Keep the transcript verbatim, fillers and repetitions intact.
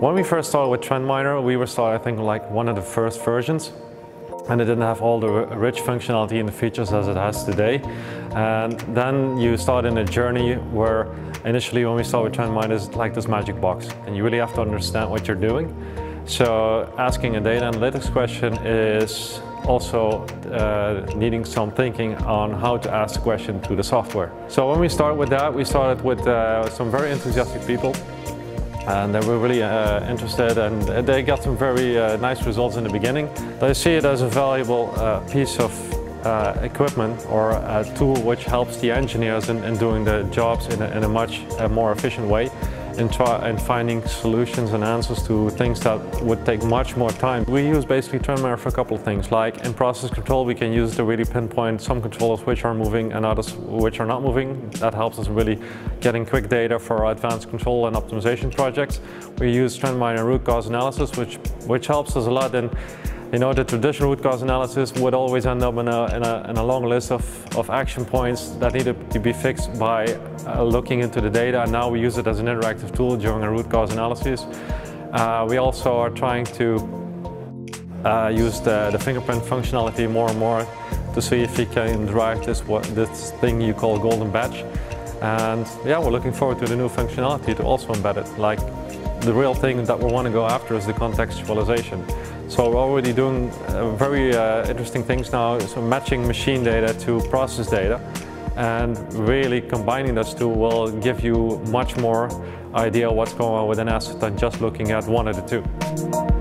When we first started with TrendMiner, we were started, I think, like one of the first versions, and it didn't have all the rich functionality and the features as it has today. And then you start in a journey where initially when we started with TrendMiner, it's like this magic box, and you really have to understand what you're doing. So asking a data analytics question is also uh, needing some thinking on how to ask the question to the software. So when we start with that, we started with uh, some very enthusiastic people, and they were really uh, interested, and they got some very uh, nice results in the beginning. They see it as a valuable uh, piece of uh, equipment or a tool which helps the engineers in, in doing their jobs in a, in a much uh, more efficient way, and try and finding solutions and answers to things that would take much more time. We use basically TrendMiner for a couple of things, like in process control we can use to really pinpoint some controllers which are moving and others which are not moving. That helps us really getting quick data for our advanced control and optimization projects. We use TrendMiner root cause analysis, which, which helps us a lot. And you know, the traditional root cause analysis would always end up in a, in a, in a long list of, of action points that needed to be fixed by uh, looking into the data, and now we use it as an interactive tool during a root cause analysis. Uh, we also are trying to uh, use the, the fingerprint functionality more and more to see if we can derive this, what, this thing you call golden badge. And yeah, we're looking forward to the new functionality to also embed it. Like, the real thing that we want to go after is the contextualization. So we're already doing uh, very uh, interesting things now, so matching machine data to process data, and really combining those two will give you much more idea what's going on with an asset than just looking at one of the two.